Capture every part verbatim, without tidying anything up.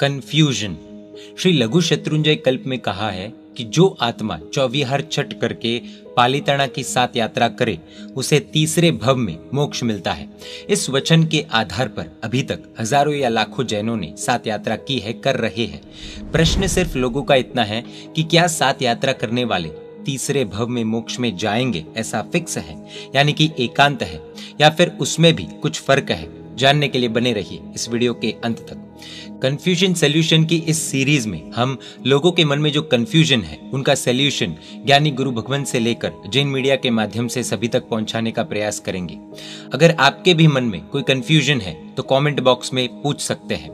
Confusion. Shri लघु शत्रुंजय कल्प में कहा है कि जो आत्मा चौविहार छठ करके पालीताना की सात यात्रा करे उसे तीसरे भव में मोक्ष मिलता है। इस वचन के आधार पर अभी तक हजारों या लाखों जैनों ने सात यात्रा की है, कर रहे हैं। प्रश्न सिर्फ लोगों का इतना है कि क्या सात यात्रा करने वाले तीसरे भव में मोक्ष में जाएंगे, ऐसा फिक्स है यानी कि एकांत है, या फिर उसमें भी कुछ फर्क है? जानने के लिए बने रहिए इस वीडियो के अंत तक। कंफ्यूजन सॉल्यूशन की इस सीरीज में हम लोगों के मन में जो कंफ्यूजन है उनका सॉल्यूशन ज्ञानी गुरु भगवान से लेकर जैन मीडिया के माध्यम से सभी तक पहुंचाने का प्रयास करेंगे। अगर आपके भी मन में कोई कंफ्यूजन है तो कमेंट बॉक्स में पूछ सकते हैं।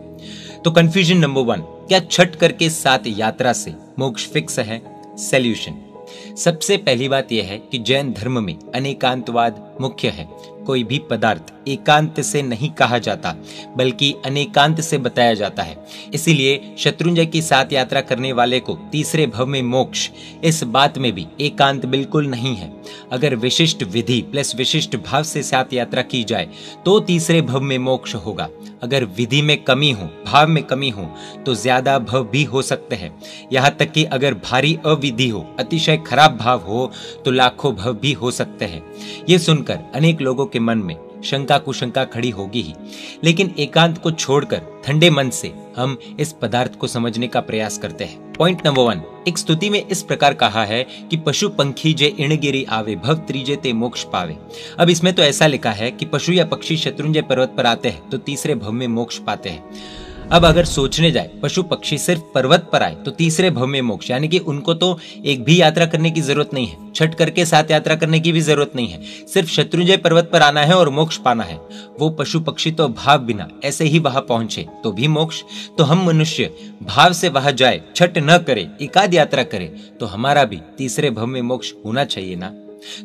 तो कंफ्यूजन नंबर वन, क्या छठ करके सात यात्रा से मोक्ष फिक्स है? सॉल्यूशन। सबसे पहली बात यह है कि जैन धर्म में अनेकांतवाद मुख्य है। कोई भी पदार्थ एकांत से नहीं कहा जाता बल्कि अनेकांत से बताया जाता है। इसीलिए शत्रुंजय की सात यात्रा करने वाले को तीसरे भव में मोक्ष, इस बात में भी एकांत बिल्कुल नहीं है। अगर विशिष्ट विधि प्लस विशिष्ट भाव से सात यात्रा की जाए तो तीसरे भव में मोक्ष होगा। अगर विधि में कमी हो, भाव में कमी हो तो ज्यादा भव भी हो सकते हैं। यहाँ तक कि अगर भारी अविधि हो, अतिशय खराब भाव हो तो लाखों भव भी हो सकते हैं। ये सुनकर अनेक लोगों के मन में शंका कुशंका खड़ी होगी ही, लेकिन एकांत को छोड़कर ठंडे मन से हम इस पदार्थ को समझने का प्रयास करते हैं। पॉइंट नंबर वन, एक स्तुति में इस प्रकार कहा है कि पशु पंखी जे इणगिरी आवे भव त्रीजे ते मोक्ष पावे। अब इसमें तो ऐसा लिखा है कि पशु या पक्षी शत्रुंजय पर्वत पर आते हैं तो तीसरे भव में मोक्ष पाते हैं। अब अगर सोचने जाए पशु पक्षी सिर्फ पर्वत पर आए तो तीसरे भव में मोक्ष, यानी कि उनको तो एक भी यात्रा करने की जरूरत नहीं है, छठ करके सात यात्रा करने की भी जरूरत नहीं है। सिर्फ शत्रुंजय पर्वत पर आना है और मोक्ष पाना है। वो पशु पक्षी तो भाव बिना ऐसे ही वहां पहुंचे तो भी मोक्ष। तो हम मनुष्य भाव से वहां जाए, छठ न करे, एकाद यात्रा करे तो हमारा भी तीसरे भव में मोक्ष होना चाहिए ना।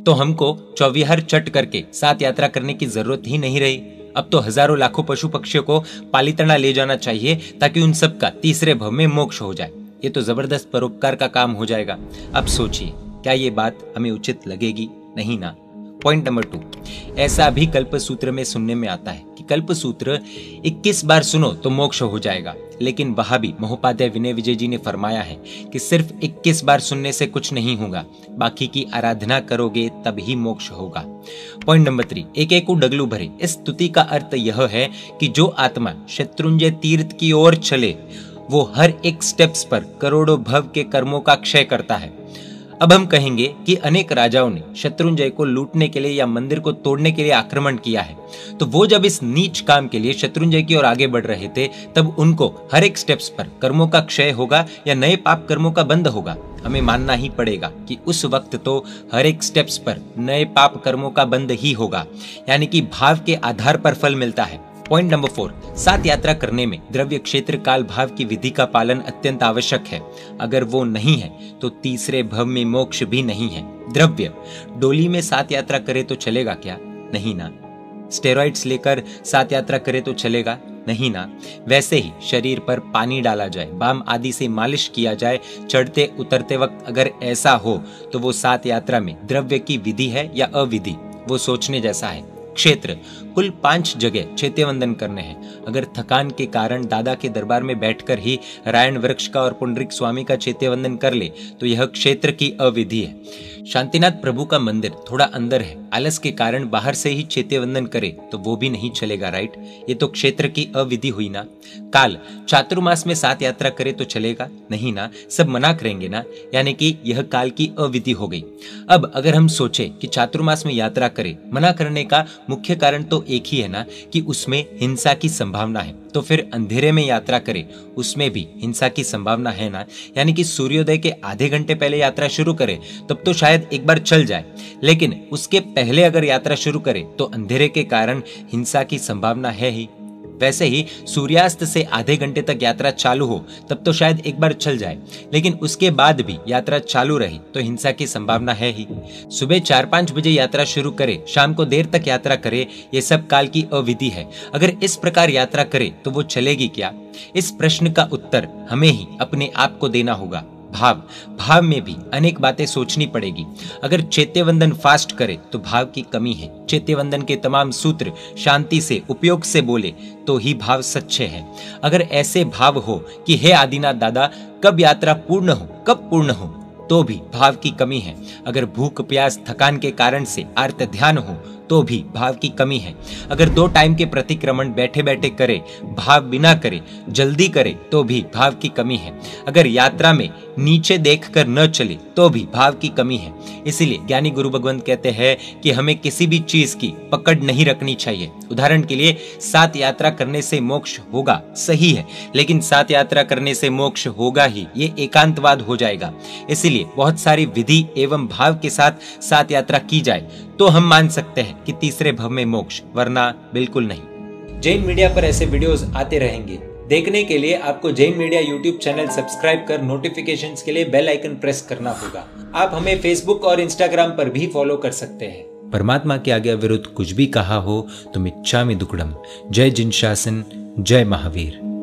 तो हमको चौविहार छठ करके सात यात्रा करने की जरूरत ही नहीं रही। अब तो हजारों लाखों पशु पक्षियों को पालीताना ले जाना चाहिए ताकि उन सबका तीसरे भव में मोक्ष हो जाए। ये तो जबरदस्त परोपकार का काम हो जाएगा। अब सोचिए, क्या ये बात हमें उचित लगेगी? नहीं ना। पॉइंट नंबर टू, ऐसा भी कल्प सूत्र में सुनने में आता है कि कल्प सूत्र इक्कीस बार सुनो तो मोक्ष हो जाएगा, लेकिन वहां भी महोपाध्याय विनय विजय जी ने फरमाया है कि सिर्फ इक्कीस बार सुनने से कुछ नहीं होगा, बाकी की आराधना करोगे तब ही मोक्ष होगा। पॉइंट नंबर थ्री, एक एक को डगलू भरे, इस स्तुति का अर्थ यह है कि जो आत्मा शत्रुंजय तीर्थ की ओर चले वो हर एक स्टेप्स पर करोड़ों भव के कर्मों का क्षय करता है। अब हम कहेंगे कि अनेक राजाओं ने शत्रुंजय को लूटने के लिए या मंदिर को तोड़ने के लिए आक्रमण किया है, तो वो जब इस नीच काम के लिए शत्रुंजय की ओर आगे बढ़ रहे थे तब उनको हर एक स्टेप्स पर कर्मों का क्षय होगा या नए पाप कर्मों का बंद होगा। हमें मानना ही पड़ेगा कि उस वक्त तो हर एक स्टेप्स पर नए पाप कर्मों का बंद ही होगा, यानी कि भाव के आधार पर फल मिलता है। पॉइंट नंबर फोर, सात यात्रा करने में द्रव्य क्षेत्र काल भाव की विधि का पालन अत्यंत आवश्यक है। अगर वो नहीं है तो तीसरे भव में मोक्ष भी नहीं है। द्रव्य डोली में सात यात्रा करे तो चलेगा क्या? नहीं ना। स्टेरॉइड्स लेकर सात यात्रा करे तो चलेगा? नहीं ना। वैसे ही शरीर पर पानी डाला जाए, बाम आदि से मालिश किया जाए, चढ़ते उतरते वक्त अगर ऐसा हो तो वो सात यात्रा में द्रव्य की विधि है या अविधि, वो सोचने जैसा है। क्षेत्र कुल पांच जगह चेतेवंदन करने हैं। अगर थकान के कारण दादा के दरबार में बैठकर ही रायण वृक्ष का और पुंडरीक स्वामी का चेतेवंदन कर ले तो यह क्षेत्र की अविधि है। शांतिनाथ प्रभु का मंदिर थोड़ा अंदर है, आलस के कारण बाहर से ही चेतेवंदन करे तो वो भी नहीं चलेगा, राइट? ये तो क्षेत्र की अविधि हुई ना। काल चातुर्मास में सात यात्रा करे तो चलेगा? नहीं ना, सब मना करेंगे ना, यानी कि यह काल की अविधि हो गई। अब अगर हम सोचे कि चातुर्मास में यात्रा करे, मना करने का मुख्य कारण तो एक ही है ना कि उसमें हिंसा की संभावना है, तो फिर अंधेरे में यात्रा करे, उसमें भी हिंसा की संभावना है ना, यानी कि सूर्योदय के आधे घंटे पहले यात्रा शुरू करे तब तो शायद एक बार चल जाए, लेकिन उसके पहले अगर यात्रा शुरू करे तो अंधेरे के कारण हिंसा की संभावना है ही। वैसे ही सूर्यास्त से आधे घंटे तक यात्रा चालू हो तब तो शायद एक बार चल जाए, लेकिन उसके बाद भी यात्रा चालू रही तो हिंसा की संभावना है ही। सुबह चार पाँच बजे यात्रा शुरू करे, शाम को देर तक यात्रा करे, ये सब काल की अविधि है। अगर इस प्रकार यात्रा करे तो वो चलेगी क्या? इस प्रश्न का उत्तर हमें ही अपने आप को देना होगा। भाव भाव में भी अनेक बातें सोचनी पड़ेगी। अगर चैत्यवंदन फास्ट करे तो भाव की कमी है। चैत्यवंदन के तमाम सूत्र शांति से उपयोग से बोले तो ही भाव सच्चे हैं। अगर ऐसे भाव हो कि हे आदिनाथ दादा कब यात्रा पूर्ण हो कब पूर्ण हो तो भी भाव की कमी है। अगर भूख प्यास थकान के कारण से आर्त ध्यान हो तो भी भाव की कमी है। अगर दो टाइम के प्रतिक्रमण बैठे बैठे करे भाव बिना करे जल्दी करे तो भी भाव की कमी है। अगर यात्रा में नीचे देखकर न चले तो भी भाव की कमी है। इसीलिए ज्ञानी गुरु भगवंत कहते हैं कि हमें किसी भी चीज की पकड़ नहीं रखनी चाहिए। उदाहरण के लिए सात यात्रा करने से मोक्ष होगा, सही है, लेकिन सात यात्रा करने से मोक्ष होगा ही, ये एकांतवाद हो जाएगा। इसीलिए बहुत सारी विधि एवं भाव के साथ सात यात्रा की जाए तो हम मान सकते हैं कि तीसरे भव में मोक्ष, वरना बिल्कुल नहीं। जैन मीडिया पर ऐसे वीडियोस आते रहेंगे। देखने के लिए आपको Jain media YouTube channel subscribe कर नोटिफिकेशंस के लिए बेल आइकन प्रेस करना होगा। आप हमें फेसबुक और इंस्टाग्राम पर भी फॉलो कर सकते हैं। परमात्मा के आज्ञा विरुद्ध कुछ भी कहा हो तो मिच्छा मि दुक्कडम। जय जिनशासन, जय महावीर।